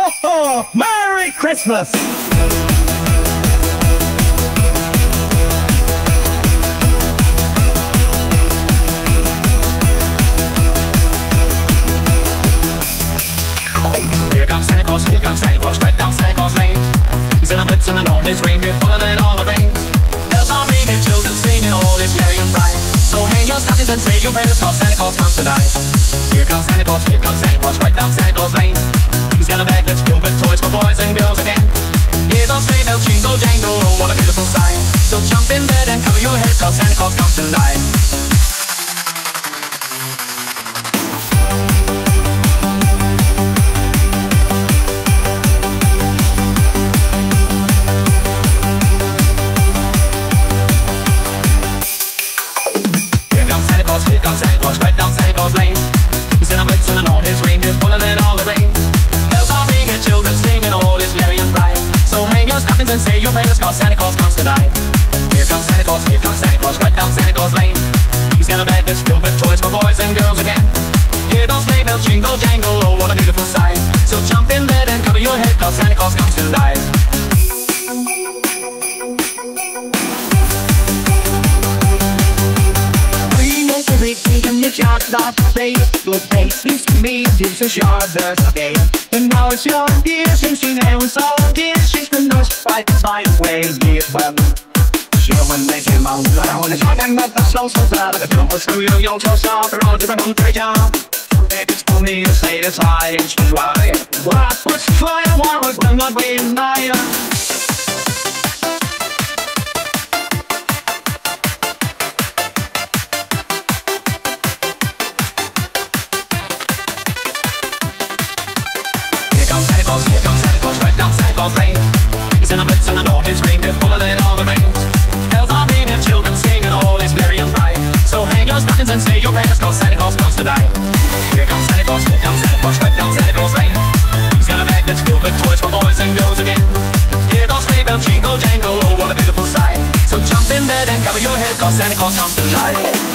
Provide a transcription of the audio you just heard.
ho, ho! Merry Christmas! Here comes Santa Claus, right down Santa Claus Lane. He's in a blitz and an old his reindeer, pulling in all the rain. Bells are ringing, children singing, all is merry and bright. So hang your stockings and say your prayers, 'cause Santa Claus comes tonight. Here comes Santa Claus, right down Santa Claus Lane. He's got a bag that's filled with toys for boys and girls again. Hear those sleigh bells jingle jangle, oh what a beautiful sight. So jump in bed and cover your head, 'cause Santa Claus comes tonight. Right down Santa Claus Lane. He's in a blitz and all his reindeer, pulling in all the rain. Bells are ringing, children singing, all is merry and bright. So hang your stockings and say your prayers, 'cause Santa Claus comes tonight. Here comes Santa Claus, right down Santa Claus Lane. He's got a bag that's filled with toys for boys and girls again. Hear those sleigh bells jingle jangle, oh what a beautiful sight. So jump in bed and cover your head, 'cause Santa Claus comes tonight. Not they look faces to me, this is your birthday. And now it's your year since we know it's all dear. She's the nurse, right by the way, dear one. Sure, when they came out, I wanna talk and let the slow so bad. The film was through your toes off, they're all different from treasure. They just told me to say this high, and she's right. What was fire, what was done, what we admire. Here comes Santa Claus, right down Santa Claus Lane. He's in a blitz and an orange reindeer, pulling in all the rain. Bells are ringing, children singing, all is merry and bright. So hang your stockings and say your prayers, 'cause Santa Claus comes tonight. Here comes Santa Claus, here comes Santa Claus, right down Santa Claus Lane. He's got a bag that's filled with toys for boys and girls again. Here goes sleigh bells jingle jangle, oh what a beautiful sight. So jump in bed and cover your head, 'cause Santa Claus comes tonight.